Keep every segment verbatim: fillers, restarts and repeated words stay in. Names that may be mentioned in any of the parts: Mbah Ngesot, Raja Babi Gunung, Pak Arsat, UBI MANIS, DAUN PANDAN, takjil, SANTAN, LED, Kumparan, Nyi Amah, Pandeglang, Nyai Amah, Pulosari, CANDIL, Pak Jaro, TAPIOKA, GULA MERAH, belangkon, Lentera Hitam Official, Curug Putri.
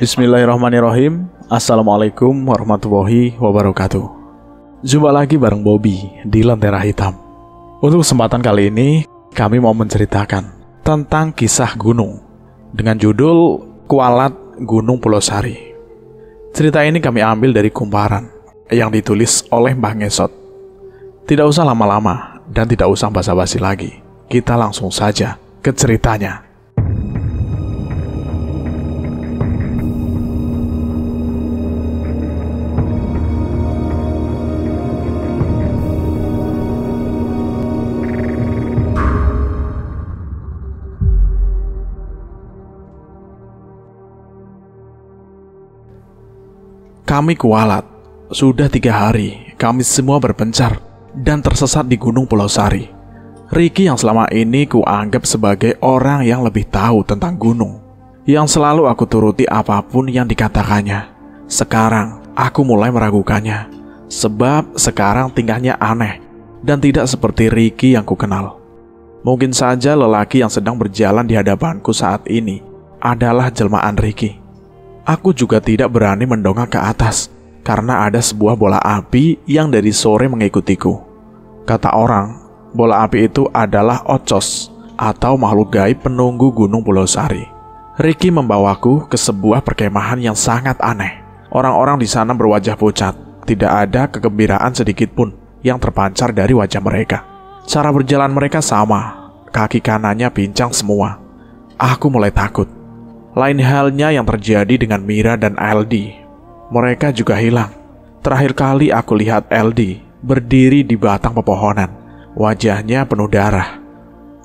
Bismillahirrahmanirrahim. Assalamualaikum warahmatullahi wabarakatuh. Jumpa lagi bareng Bobby di Lentera Hitam. Untuk kesempatan kali ini, kami mau menceritakan tentang kisah gunung dengan judul Kualat Gunung Pulosari. Cerita ini kami ambil dari kumparan yang ditulis oleh Mbah Ngesot. Tidak usah lama-lama dan tidak usah basa-basi lagi. Kita langsung saja ke ceritanya. Kami kualat, sudah tiga hari kami semua berpencar dan tersesat di Gunung Pulosari. Ricky yang selama ini kuanggap sebagai orang yang lebih tahu tentang gunung, yang selalu aku turuti apapun yang dikatakannya. Sekarang aku mulai meragukannya, sebab sekarang tingkahnya aneh dan tidak seperti Ricky yang kukenal. Mungkin saja lelaki yang sedang berjalan di hadapanku saat ini adalah jelmaan Ricky. Aku juga tidak berani mendongak ke atas karena ada sebuah bola api yang dari sore mengikutiku. Kata orang, bola api itu adalah ocos atau makhluk gaib penunggu Gunung Pulosari. Ricky membawaku ke sebuah perkemahan yang sangat aneh. Orang-orang di sana berwajah pucat, tidak ada kegembiraan sedikit pun yang terpancar dari wajah mereka. Cara berjalan mereka sama, kaki kanannya pincang semua. Aku mulai takut. Lain halnya yang terjadi dengan Mira dan L D. Mereka juga hilang. Terakhir kali aku lihat L D berdiri di batang pepohonan. Wajahnya penuh darah.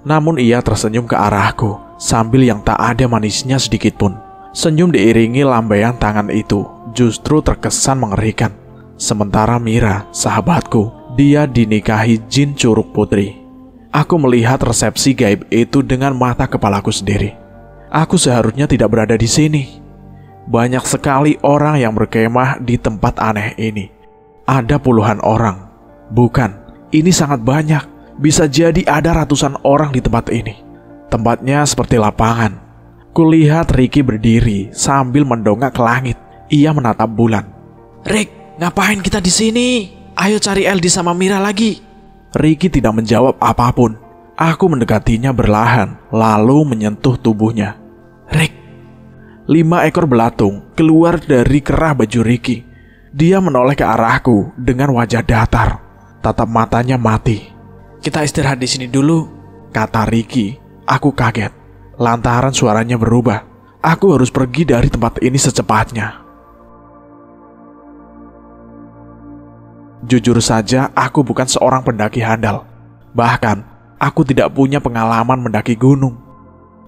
Namun ia tersenyum ke arahku sambil yang tak ada manisnya sedikit pun. Senyum diiringi lambaian tangan itu justru terkesan mengerikan. Sementara Mira, sahabatku, dia dinikahi jin Curug Putri. Aku melihat resepsi gaib itu dengan mata kepalaku sendiri. Aku seharusnya tidak berada di sini. Banyak sekali orang yang berkemah di tempat aneh ini. Ada puluhan orang. Bukan, ini sangat banyak. Bisa jadi ada ratusan orang di tempat ini. Tempatnya seperti lapangan. Kulihat Ricky berdiri sambil mendongak ke langit. Ia menatap bulan. "Rick, ngapain kita di sini? Ayo cari Eldi sama Mira lagi." Ricky tidak menjawab apapun. Aku mendekatinya berlahan, lalu menyentuh tubuhnya. "Rick." Lima ekor belatung keluar dari kerah baju Ricky. Dia menoleh ke arahku dengan wajah datar. Tatap matanya mati. "Kita istirahat di sini dulu," kata Ricky. Aku kaget, lantaran suaranya berubah. Aku harus pergi dari tempat ini secepatnya. Jujur saja, aku bukan seorang pendaki handal. Bahkan, aku tidak punya pengalaman mendaki gunung.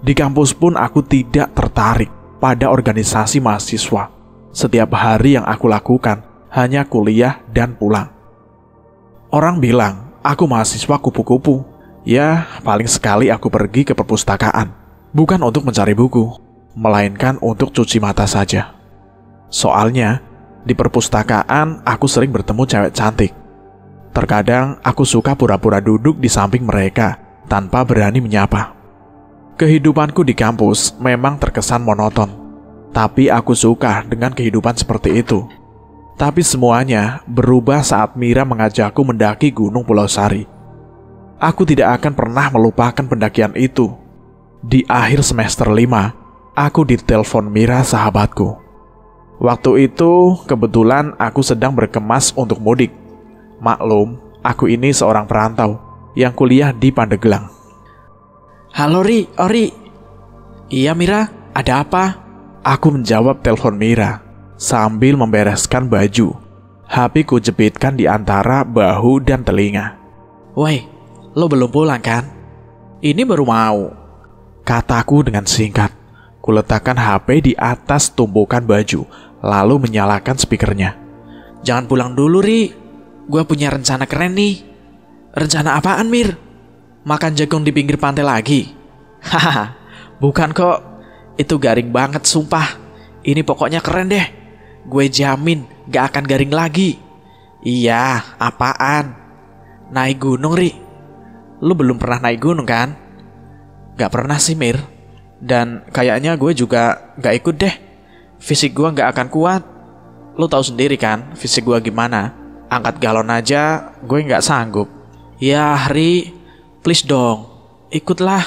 Di kampus pun aku tidak tertarik pada organisasi mahasiswa. Setiap hari yang aku lakukan hanya kuliah dan pulang. Orang bilang aku mahasiswa kupu-kupu. Ya, paling sekali aku pergi ke perpustakaan. Bukan untuk mencari buku, melainkan untuk cuci mata saja. Soalnya, di perpustakaan aku sering bertemu cewek cantik. Terkadang aku suka pura-pura duduk di samping mereka tanpa berani menyapa. Kehidupanku di kampus memang terkesan monoton, tapi aku suka dengan kehidupan seperti itu. Tapi semuanya berubah saat Mira mengajakku mendaki Gunung Pulosari. Aku tidak akan pernah melupakan pendakian itu. Di akhir semester lima, aku ditelepon Mira sahabatku. Waktu itu kebetulan aku sedang berkemas untuk mudik. Maklum, aku ini seorang perantau yang kuliah di Pandeglang. "Halo Ri, Ori." "Iya Mira, ada apa?" Aku menjawab telepon Mira sambil membereskan baju. H P ku jepitkan di antara bahu dan telinga. "Woi, lo belum pulang kan?" "Ini baru mau," kataku dengan singkat. Kuletakkan H P di atas tumpukan baju, lalu menyalakan speakernya. "Jangan pulang dulu Ri, gue punya rencana keren nih." "Rencana apaan Mir? Makan jagung di pinggir pantai lagi?" "Hahaha, bukan kok. Itu garing banget sumpah. Ini pokoknya keren deh. Gue jamin gak akan garing lagi." "Iya, apaan?" "Naik gunung Ri. Lu belum pernah naik gunung kan?" "Gak pernah sih Mir. Dan kayaknya gue juga gak ikut deh. fisik gua nggak akan kuat. Lu tahu sendiri kan fisik gua gimana. Angkat galon aja gue nggak sanggup. Ya Ri, please dong, ikutlah.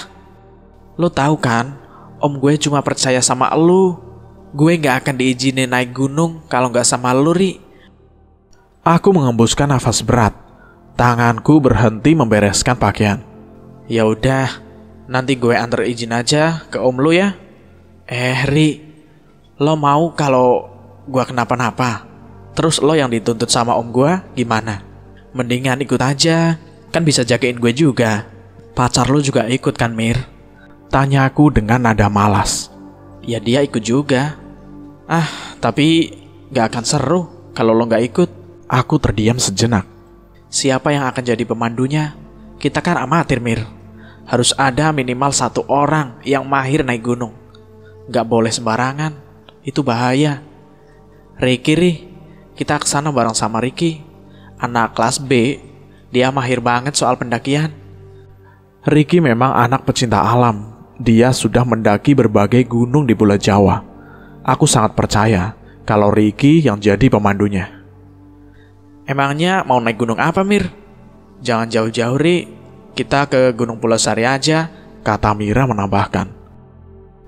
Lu tahu kan, om gue cuma percaya sama lu. Gue nggak akan diizinin naik gunung kalau nggak sama lu, Ri. Aku mengembuskan nafas berat. Tanganku berhenti membereskan pakaian. Ya udah, nanti gue antar izin aja ke om lu ya. Eh Ri, lo mau kalau gue kenapa-napa? Terus lo yang dituntut sama om gue gimana? Mendingan ikut aja, kan bisa jagain gue juga. Pacar lo juga ikut kan Mir? Tanyaku dengan nada malas. Ya dia ikut juga. Ah, tapi gak akan seru kalau lo gak ikut. Aku terdiam sejenak. Siapa yang akan jadi pemandunya? Kita kan amatir, Mir. Harus ada minimal satu orang yang mahir naik gunung. Gak boleh sembarangan, itu bahaya. Riki, Ri, kita kesana bareng sama Riki. Anak kelas B, dia mahir banget soal pendakian. Riki memang anak pecinta alam. Dia sudah mendaki berbagai gunung di Pulau Jawa. Aku sangat percaya kalau Riki yang jadi pemandunya. Emangnya mau naik gunung apa, Mir? Jangan jauh-jauh, Ri. Kita ke Gunung Pulosari aja, kata Mira menambahkan.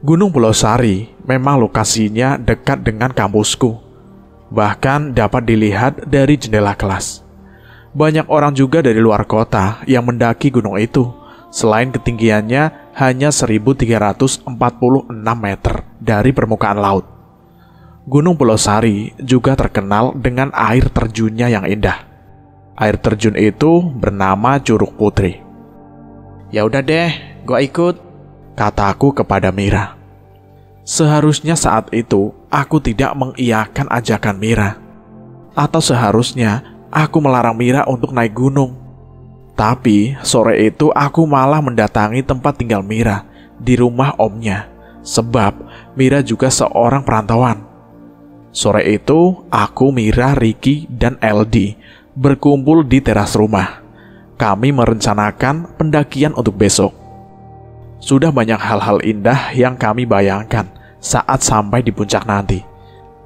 Gunung Pulosari memang lokasinya dekat dengan kampusku. Bahkan dapat dilihat dari jendela kelas. Banyak orang juga dari luar kota yang mendaki gunung itu. Selain ketinggiannya hanya seribu tiga ratus empat puluh enam meter dari permukaan laut. Gunung Pulosari juga terkenal dengan air terjunnya yang indah. Air terjun itu bernama Curug Putri. Ya udah deh, gua ikut, kataku kepada Mira. Seharusnya saat itu aku tidak mengiyakan ajakan Mira, atau seharusnya aku melarang Mira untuk naik gunung. Tapi sore itu aku malah mendatangi tempat tinggal Mira di rumah omnya, sebab Mira juga seorang perantauan. Sore itu, aku, Mira, Riki, dan L D berkumpul di teras rumah. Kami merencanakan pendakian untuk besok. Sudah banyak hal-hal indah yang kami bayangkan saat sampai di puncak nanti.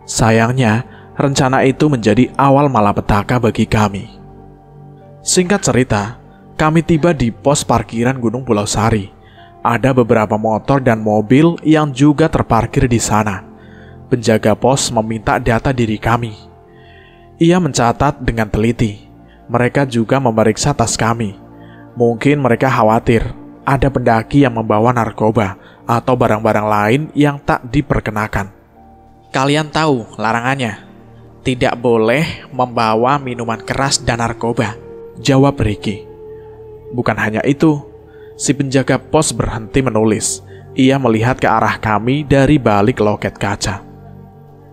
Sayangnya, rencana itu menjadi awal malapetaka bagi kami. Singkat cerita, kami tiba di pos parkiran Gunung Pulosari. Ada beberapa motor dan mobil yang juga terparkir di sana. Penjaga pos meminta data diri kami. Ia mencatat dengan teliti. Mereka juga memeriksa tas kami. Mungkin mereka khawatir ada pendaki yang membawa narkoba atau barang-barang lain yang tak diperkenakan. Kalian tahu larangannya? Tidak boleh membawa minuman keras dan narkoba, jawab Riki. Bukan hanya itu, si penjaga pos berhenti menulis. Ia melihat ke arah kami dari balik loket kaca.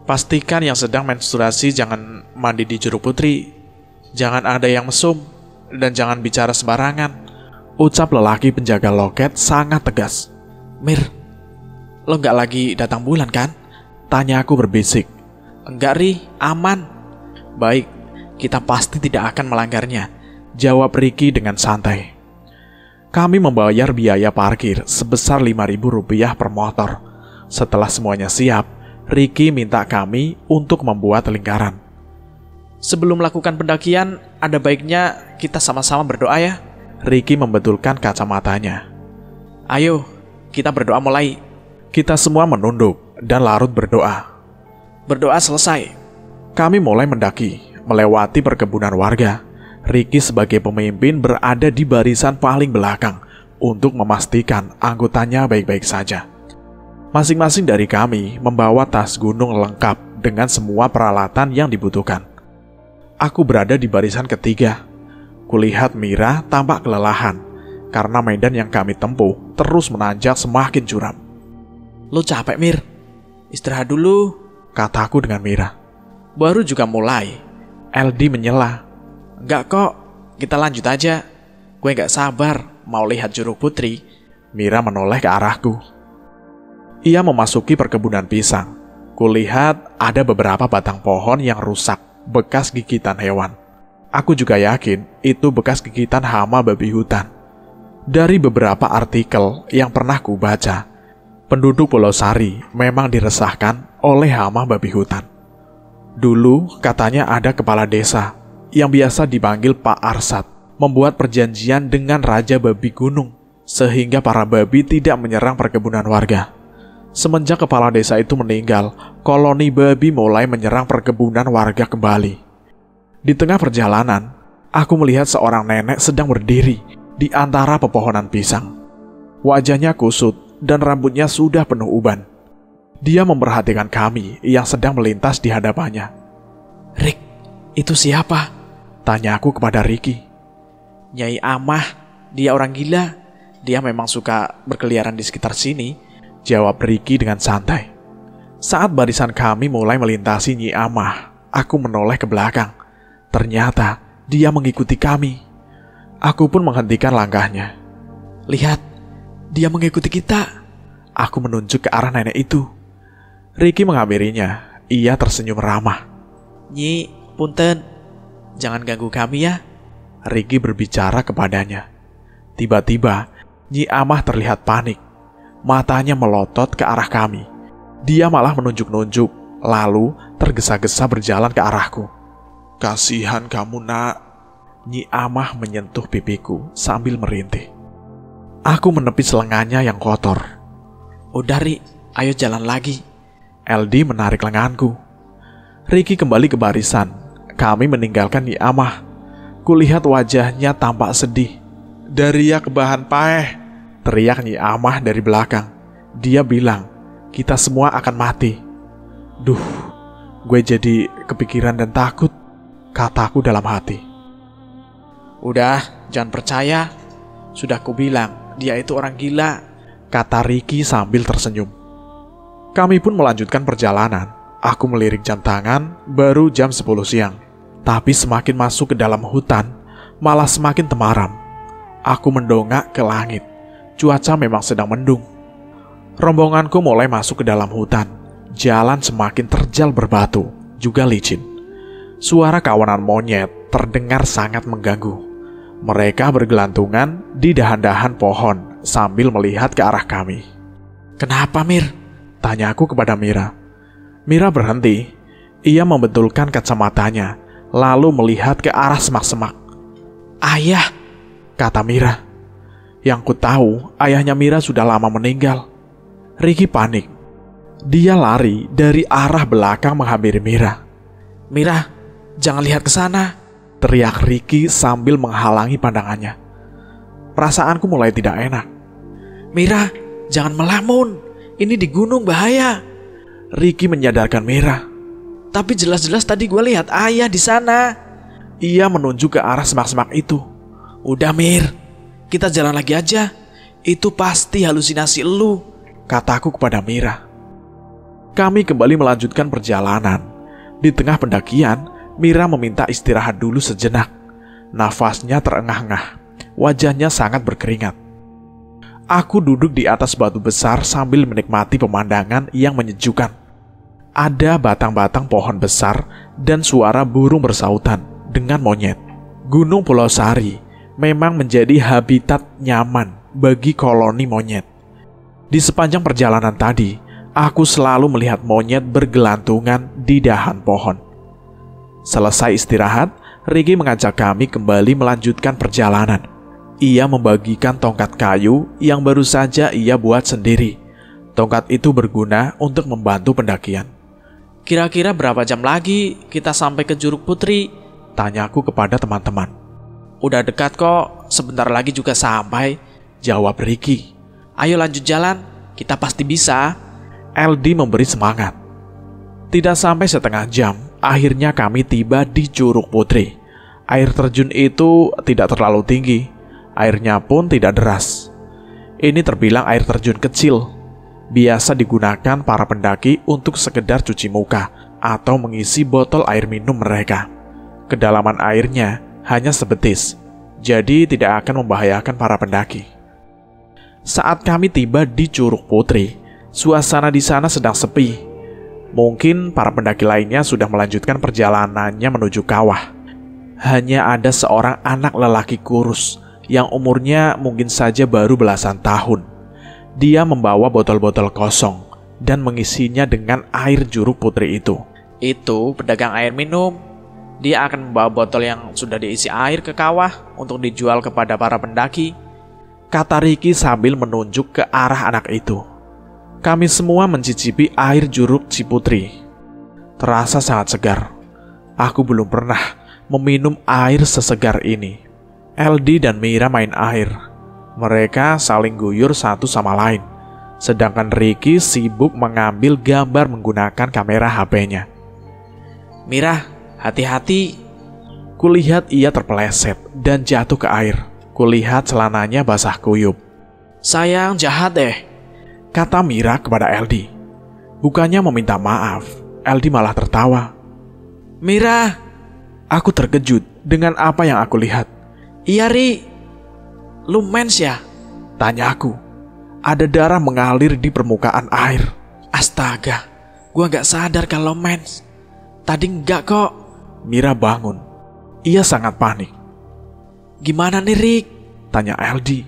Pastikan yang sedang menstruasi jangan mandi di Curug Putri. Jangan ada yang mesum. Dan jangan bicara sembarangan, ucap lelaki penjaga loket sangat tegas. Mir, lo nggak lagi datang bulan kan? Tanya aku berbisik. Enggak Ri, aman. Baik, kita pasti tidak akan melanggarnya, jawab Riki dengan santai. Kami membayar biaya parkir sebesar lima ribu rupiah per motor. Setelah semuanya siap, Riki minta kami untuk membuat lingkaran. Sebelum melakukan pendakian, ada baiknya kita sama-sama berdoa ya. Riki membetulkan kacamatanya. Ayo, kita berdoa mulai. Kita semua menunduk dan larut berdoa. Berdoa selesai. Kami mulai mendaki, melewati perkebunan warga. Riki sebagai pemimpin berada di barisan paling belakang untuk memastikan anggotanya baik-baik saja. Masing-masing dari kami membawa tas gunung lengkap dengan semua peralatan yang dibutuhkan. Aku berada di barisan ketiga. Kulihat Mira tampak kelelahan karena medan yang kami tempuh terus menanjak semakin curam. Lo capek Mir? Istirahat dulu, kataku dengan Mira. Baru juga mulai. L D menyela. Enggak kok, kita lanjut aja. Gue gak sabar mau lihat Curug Putri. Mira menoleh ke arahku. Ia memasuki perkebunan pisang. Kulihat ada beberapa batang pohon yang rusak, bekas gigitan hewan. Aku juga yakin itu bekas gigitan hama babi hutan. Dari beberapa artikel yang pernah kubaca, Penduduk Pulosari memang diresahkan oleh hama babi hutan. Dulu katanya ada kepala desa yang biasa dipanggil Pak Arsat membuat perjanjian dengan Raja Babi Gunung sehingga para babi tidak menyerang perkebunan warga. Semenjak kepala desa itu meninggal, koloni babi mulai menyerang perkebunan warga kembali. Di tengah perjalanan, aku melihat seorang nenek sedang berdiri di antara pepohonan pisang. Wajahnya kusut dan rambutnya sudah penuh uban. Dia memperhatikan kami yang sedang melintas di hadapannya. "Rik, itu siapa?" tanya aku kepada Riki. "Nyai Amah, dia orang gila. Dia memang suka berkeliaran di sekitar sini," jawab Riki dengan santai. Saat barisan kami mulai melintasi Nyi Amah, aku menoleh ke belakang. Ternyata dia mengikuti kami. Aku pun menghentikan langkahnya. "Lihat, dia mengikuti kita." Aku menunjuk ke arah nenek itu. Riki menghampirinya. Ia tersenyum ramah. "Nyi, punten, jangan ganggu kami ya." Riki berbicara kepadanya. Tiba-tiba, Nyi Amah terlihat panik. Matanya melotot ke arah kami. Dia malah menunjuk-nunjuk, lalu tergesa-gesa berjalan ke arahku. "Kasihan kamu, nak." Nyi Amah menyentuh pipiku sambil merintih. Aku menepis lengannya yang kotor. "Udah Ri, ayo jalan lagi." L D menarik lenganku. Riki kembali ke barisan. Kami meninggalkan Nyi Amah. Kulihat wajahnya tampak sedih. "Dari ya kebahan paeh," teriak Nyi Amah dari belakang. Dia bilang, "Kita semua akan mati." Duh, gue jadi kepikiran dan takut, kataku dalam hati. "Udah, jangan percaya. Sudah kubilang, dia itu orang gila," kata Riki sambil tersenyum. Kami pun melanjutkan perjalanan. Aku melirik jam tangan, baru jam sepuluh siang. Tapi semakin masuk ke dalam hutan, malah semakin temaram. Aku mendongak ke langit. Cuaca memang sedang mendung. Rombonganku mulai masuk ke dalam hutan. Jalan semakin terjal berbatu, juga licin. Suara kawanan monyet terdengar sangat mengganggu. Mereka bergelantungan di dahan-dahan pohon sambil melihat ke arah kami. "Kenapa, Mir?" tanya aku kepada Mira. Mira berhenti. Ia membetulkan kacamatanya, lalu melihat ke arah semak-semak. "Ayah," kata Mira. Yang ku tahu, ayahnya Mira sudah lama meninggal. Riki panik. Dia lari dari arah belakang menghampiri Mira. "Mira, jangan lihat ke sana," teriak Riki sambil menghalangi pandangannya. Perasaanku mulai tidak enak. "Mira, jangan melamun. Ini di gunung bahaya." Riki menyadarkan Mira. "Tapi jelas-jelas tadi gue lihat ayah di sana." Ia menunjuk ke arah semak-semak itu. "Udah Mir, kita jalan lagi aja. Itu pasti halusinasi elu," kataku kepada Mira. Kami kembali melanjutkan perjalanan. Di tengah pendakian, Mira meminta istirahat dulu sejenak. Nafasnya terengah-engah. Wajahnya sangat berkeringat. Aku duduk di atas batu besar sambil menikmati pemandangan yang menyejukkan. Ada batang-batang pohon besar dan suara burung bersautan dengan monyet. Gunung Pulosari memang menjadi habitat nyaman bagi koloni monyet. Di sepanjang perjalanan tadi, aku selalu melihat monyet bergelantungan di dahan pohon. Selesai istirahat, Riki mengajak kami kembali melanjutkan perjalanan. Ia membagikan tongkat kayu yang baru saja ia buat sendiri. Tongkat itu berguna untuk membantu pendakian. "Kira-kira berapa jam lagi kita sampai ke Curug Putri?" tanyaku kepada teman-teman. "Udah dekat kok, sebentar lagi juga sampai," jawab Riki. "Ayo lanjut jalan, kita pasti bisa." L D memberi semangat. Tidak sampai setengah jam, akhirnya kami tiba di Curug Putri. Air terjun itu tidak terlalu tinggi. Airnya pun tidak deras. Ini terbilang air terjun kecil. Biasa digunakan para pendaki untuk sekedar cuci muka atau mengisi botol air minum mereka. Kedalaman airnya hanya sebetis, jadi tidak akan membahayakan para pendaki. Saat kami tiba di Curug Putri, suasana di sana sedang sepi. Mungkin para pendaki lainnya sudah melanjutkan perjalanannya menuju kawah. Hanya ada seorang anak lelaki kurus yang umurnya mungkin saja baru belasan tahun. Dia membawa botol-botol kosong dan mengisinya dengan air Curug Putri itu. Itu pedagang air minum. Dia akan membawa botol yang sudah diisi air ke kawah untuk dijual kepada para pendaki, kata Riki sambil menunjuk ke arah anak itu. Kami semua mencicipi air Curug Ciputri. Terasa sangat segar. Aku belum pernah meminum air sesegar ini. Eldi dan Mira main air. Mereka saling guyur satu sama lain. Sedangkan Riki sibuk mengambil gambar menggunakan kamera H P-nya. Mira, hati-hati. Kulihat ia terpeleset dan jatuh ke air. Kulihat celananya basah kuyup. Sayang jahat deh, kata Mira kepada Eldi. Bukannya meminta maaf, Eldi malah tertawa. Mira, aku terkejut dengan apa yang aku lihat. Iya Ri, lu mens ya? Tanya aku. Ada darah mengalir di permukaan air. Astaga, gua gak sadar kalau mens. Tadi enggak kok. Mira bangun. Ia sangat panik. Gimana nih Rik? Tanya Eldi.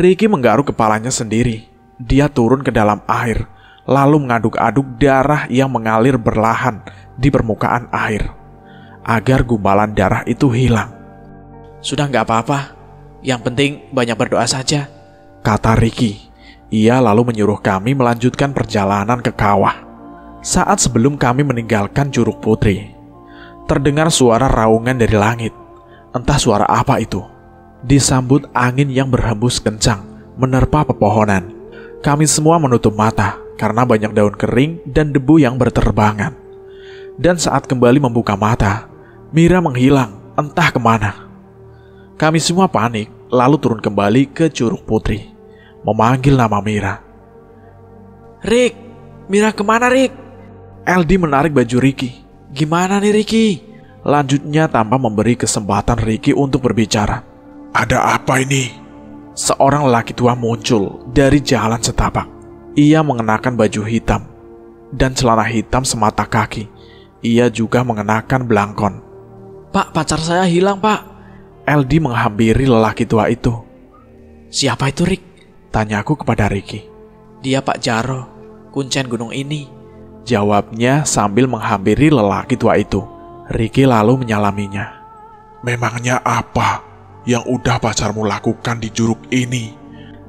Riki menggaruk kepalanya sendiri. Dia turun ke dalam air, lalu mengaduk-aduk darah yang mengalir berlahan di permukaan air, agar gumpalan darah itu hilang. Sudah gak apa-apa. Yang penting banyak berdoa saja, kata Riki. Ia lalu menyuruh kami melanjutkan perjalanan ke kawah. Saat sebelum kami meninggalkan Curug Putri, terdengar suara raungan dari langit. Entah suara apa itu. Disambut angin yang berhembus kencang, menerpa pepohonan. Kami semua menutup mata karena banyak daun kering dan debu yang berterbangan. Dan saat kembali membuka mata, Mira menghilang entah kemana. Kami semua panik, lalu turun kembali ke Curug Putri, memanggil nama Mira. Rik, Mira kemana Rik? Eldi menarik baju Riki. Gimana nih Riki? Lanjutnya tanpa memberi kesempatan Riki untuk berbicara. Ada apa ini? Seorang lelaki tua muncul dari jalan setapak. Ia mengenakan baju hitam dan celana hitam semata kaki. Ia juga mengenakan belangkon. Pak, pacar saya hilang pak. Eldi menghampiri lelaki tua itu. Siapa itu Rik? Tanya aku kepada Riki. Dia Pak Jaro, kuncen gunung ini, jawabnya sambil menghampiri lelaki tua itu. Riki lalu menyalaminya. Memangnya apa yang udah pacarmu lakukan di Curug ini?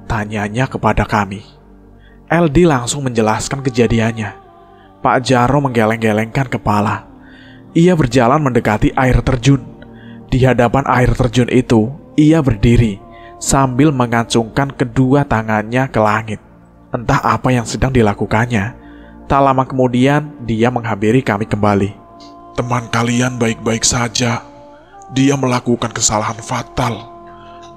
Tanyanya kepada kami. Eldi langsung menjelaskan kejadiannya. Pak Jaro menggeleng-gelengkan kepala. Ia berjalan mendekati air terjun. Di hadapan air terjun itu, ia berdiri sambil mengacungkan kedua tangannya ke langit. Entah apa yang sedang dilakukannya. Tak lama kemudian, dia menghampiri kami kembali. Teman kalian baik-baik saja. Dia melakukan kesalahan fatal.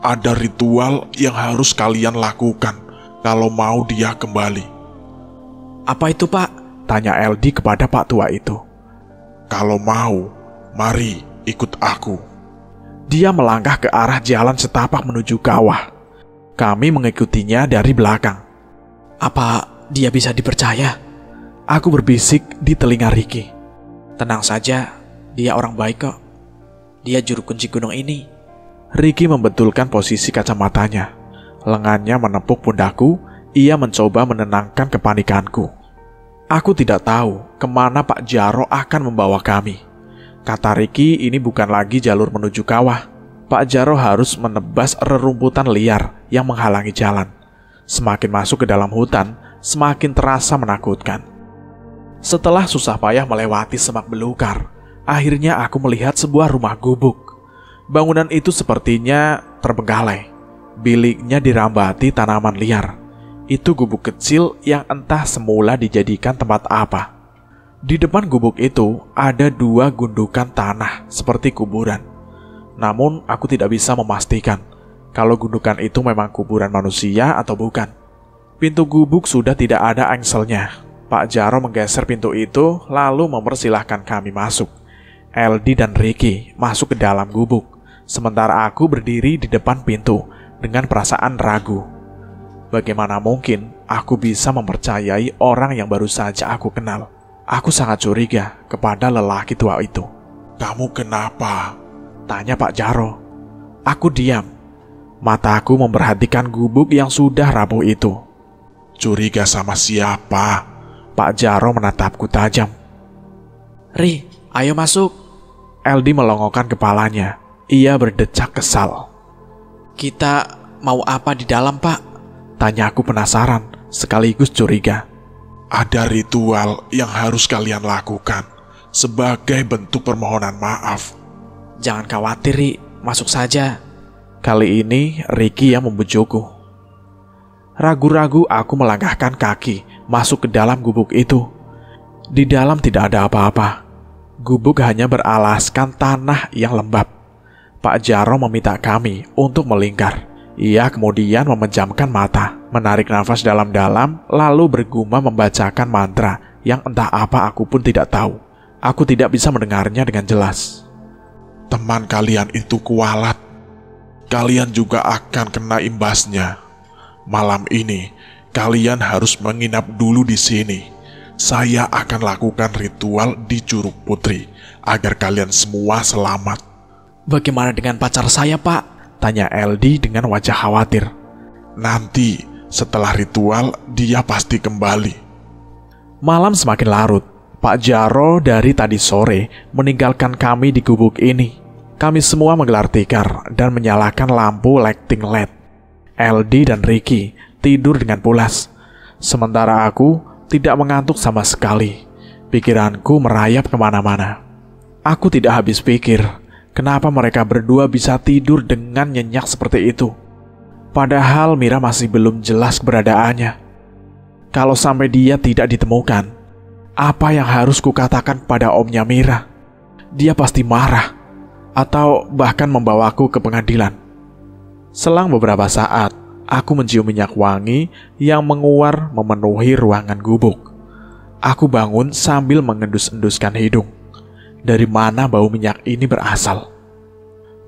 Ada ritual yang harus kalian lakukan kalau mau dia kembali. Apa itu, Pak? Tanya Eldi kepada Pak Tua itu. Kalau mau, mari ikut aku. Dia melangkah ke arah jalan setapak menuju kawah. Kami mengikutinya dari belakang. Apa dia bisa dipercaya? Aku berbisik di telinga Riki. Tenang saja, dia orang baik kok. Dia juru kunci gunung ini. Riki membetulkan posisi kacamatanya. Lengannya menepuk pundaku, ia mencoba menenangkan kepanikanku. Aku tidak tahu kemana Pak Jaro akan membawa kami. Kata Riki, ini bukan lagi jalur menuju kawah. Pak Jaro harus menebas rerumputan liar yang menghalangi jalan. Semakin masuk ke dalam hutan, semakin terasa menakutkan. Setelah susah payah melewati semak belukar, akhirnya aku melihat sebuah rumah gubuk. Bangunan itu sepertinya terbengkalai. Biliknya dirambati tanaman liar. Itu gubuk kecil yang entah semula dijadikan tempat apa. Di depan gubuk itu ada dua gundukan tanah seperti kuburan. Namun aku tidak bisa memastikan kalau gundukan itu memang kuburan manusia atau bukan. Pintu gubuk sudah tidak ada engselnya. Pak Jaro menggeser pintu itu lalu mempersilahkan kami masuk. Eldi dan Riki masuk ke dalam gubuk, sementara aku berdiri di depan pintu dengan perasaan ragu. Bagaimana mungkin aku bisa mempercayai orang yang baru saja aku kenal? Aku sangat curiga kepada lelaki tua itu. Kamu kenapa? Tanya Pak Jaro. Aku diam. Mataku memperhatikan gubuk yang sudah rapuh itu. Curiga sama siapa? Pak Jaro menatapku tajam. Ri, ayo masuk. Eldi melongokkan kepalanya. Ia berdecak kesal. Kita mau apa di dalam, Pak? Tanya aku penasaran, sekaligus curiga. Ada ritual yang harus kalian lakukan sebagai bentuk permohonan maaf. Jangan khawatir, Ri. Masuk saja. Kali ini Riki yang membujukku. Ragu-ragu aku melangkahkan kaki masuk ke dalam gubuk itu. Di dalam tidak ada apa-apa. Gubuk hanya beralaskan tanah yang lembab. Pak Jaro meminta kami untuk melingkar. Ia kemudian memejamkan mata, menarik nafas dalam-dalam, lalu bergumam membacakan mantra yang entah apa aku pun tidak tahu. Aku tidak bisa mendengarnya dengan jelas. Teman kalian itu kualat. Kalian juga akan kena imbasnya. Malam ini, kalian harus menginap dulu di sini. Saya akan lakukan ritual di Curug Putri, agar kalian semua selamat. Bagaimana dengan pacar saya, Pak? Tanya Eldi dengan wajah khawatir. Nanti, setelah ritual, dia pasti kembali. Malam semakin larut. Pak Jaro dari tadi sore meninggalkan kami di gubuk ini. Kami semua menggelar tikar dan menyalakan lampu lighting L E D. Eldi dan Riki tidur dengan pulas, sementara aku tidak mengantuk sama sekali. Pikiranku merayap kemana-mana. Aku tidak habis pikir kenapa mereka berdua bisa tidur dengan nyenyak seperti itu. Padahal Mira masih belum jelas keberadaannya. Kalau sampai dia tidak ditemukan, apa yang harus kukatakan pada omnya Mira? Dia pasti marah, atau bahkan membawaku ke pengadilan. Selang beberapa saat, aku mencium minyak wangi yang menguar memenuhi ruangan gubuk. Aku bangun sambil mengendus-enduskan hidung. Dari mana bau minyak ini berasal?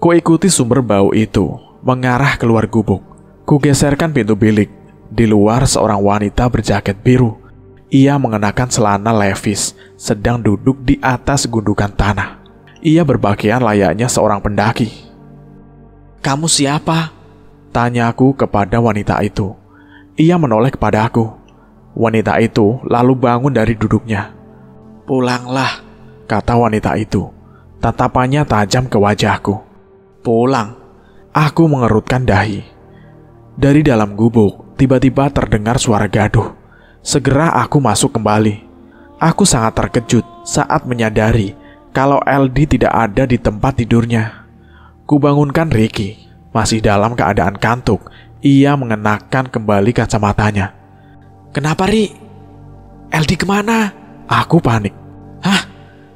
Kuikuti sumber bau itu, mengarah keluar gubuk. Kugeserkan pintu bilik. Di luar seorang wanita berjaket biru. Ia mengenakan celana levis, sedang duduk di atas gundukan tanah. Ia berpakaian layaknya seorang pendaki. Kamu siapa? Tanyaku kepada wanita itu. Ia menoleh kepada aku. Wanita itu lalu bangun dari duduknya. Pulanglah, kata wanita itu. Tatapannya tajam ke wajahku. Pulang. Aku mengerutkan dahi. Dari dalam gubuk, tiba-tiba terdengar suara gaduh. Segera aku masuk kembali. Aku sangat terkejut saat menyadari kalau Eldi tidak ada di tempat tidurnya. Kubangunkan Riki. Masih dalam keadaan kantuk, ia mengenakan kembali kacamatanya. Kenapa, Ri? Eldi kemana? Aku panik. Hah?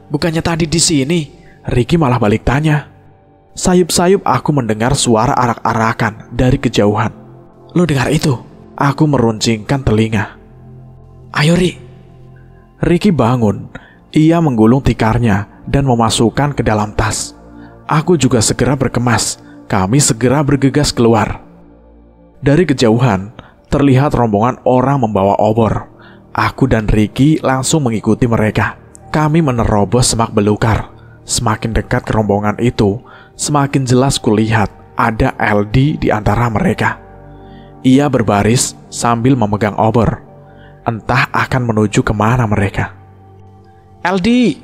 Bukannya tadi di sini? Riki malah balik tanya. Sayup-sayup aku mendengar suara arak-arakan dari kejauhan. Lo dengar itu? Aku meruncingkan telinga. Ayo, Ri. Riki bangun. Ia menggulung tikarnya dan memasukkan ke dalam tas. Aku juga segera berkemas. Kami segera bergegas keluar. Dari kejauhan, terlihat rombongan orang membawa obor. Aku dan Riki langsung mengikuti mereka. Kami menerobos semak belukar. Semakin dekat ke rombongan itu, semakin jelas kulihat ada Eldi di antara mereka. Ia berbaris sambil memegang obor. Entah akan menuju kemana mereka. Eldi!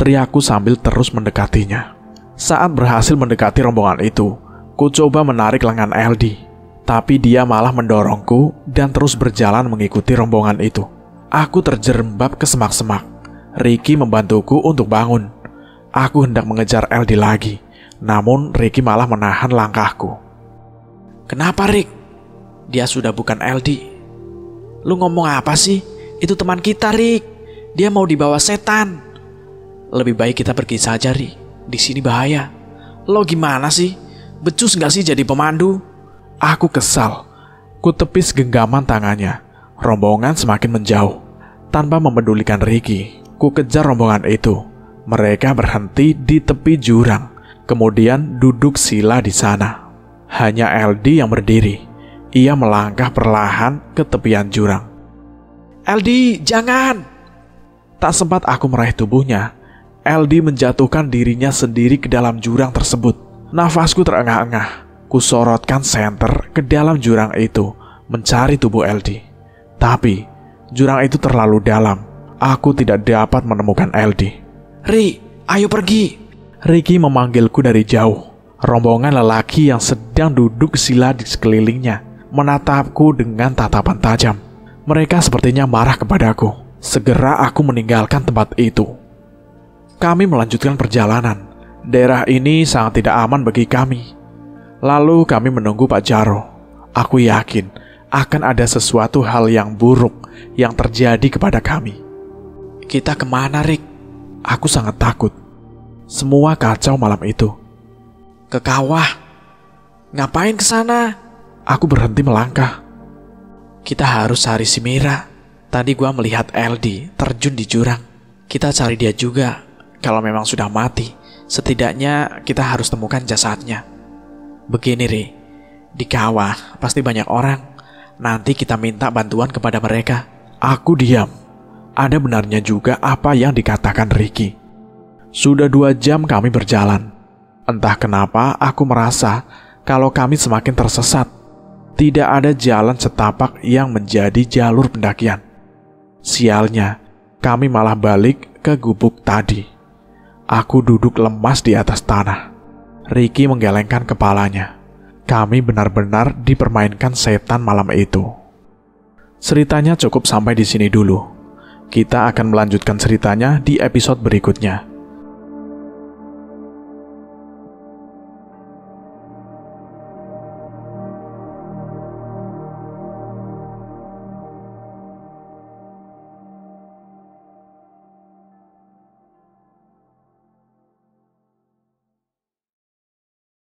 Teriakku sambil terus mendekatinya. Saat berhasil mendekati rombongan itu, ku coba menarik lengan Eldi, tapi dia malah mendorongku dan terus berjalan mengikuti rombongan itu. Aku terjerembab ke semak-semak. Riki membantuku untuk bangun. Aku hendak mengejar Eldi lagi, namun Riki malah menahan langkahku. Kenapa, Rik? Dia sudah bukan Eldi. Lu ngomong apa sih? Itu teman kita, Rik. Dia mau dibawa setan. Lebih baik kita pergi saja, Rik. Di sini bahaya. Lo gimana sih? Becus gak sih jadi pemandu? Aku kesal. Ku tepis genggaman tangannya. Rombongan semakin menjauh. Tanpa mempedulikan Riki, ku kejar rombongan itu. Mereka berhenti di tepi jurang. Kemudian duduk sila di sana. Hanya Eldi yang berdiri. Ia melangkah perlahan ke tepian jurang. Eldi, jangan! Tak sempat aku meraih tubuhnya, Eldi menjatuhkan dirinya sendiri ke dalam jurang tersebut. Nafasku terengah-engah. Kusorotkan senter ke dalam jurang itu, mencari tubuh Eldi. Tapi jurang itu terlalu dalam. Aku tidak dapat menemukan Eldi. "Ri, ayo pergi." Ricky memanggilku dari jauh. Rombongan lelaki yang sedang duduk sila di sekelilingnya menatapku dengan tatapan tajam. Mereka sepertinya marah kepadaku. Segera aku meninggalkan tempat itu. Kami melanjutkan perjalanan. Daerah ini sangat tidak aman bagi kami. Lalu kami menunggu Pak Jaro. Aku yakin akan ada sesuatu hal yang buruk yang terjadi kepada kami. "Kita kemana, Rik?" Aku sangat takut. Semua kacau malam itu. "Ke kawah." "Ngapain ke sana?" Aku berhenti melangkah. "Kita harus cari si Mira. Tadi gua melihat Eldi terjun di jurang. Kita cari dia juga. Kalau memang sudah mati, setidaknya kita harus temukan jasadnya." "Begini, Ri. Di kawah pasti banyak orang. Nanti kita minta bantuan kepada mereka." Aku diam. Ada benarnya juga apa yang dikatakan Ricky. Sudah dua jam kami berjalan. Entah kenapa aku merasa kalau kami semakin tersesat. Tidak ada jalan setapak yang menjadi jalur pendakian. Sialnya, kami malah balik ke gubuk tadi. Aku duduk lemas di atas tanah. Ricky menggelengkan kepalanya. Kami benar-benar dipermainkan setan malam itu. Ceritanya cukup sampai di sini dulu. Kita akan melanjutkan ceritanya di episode berikutnya.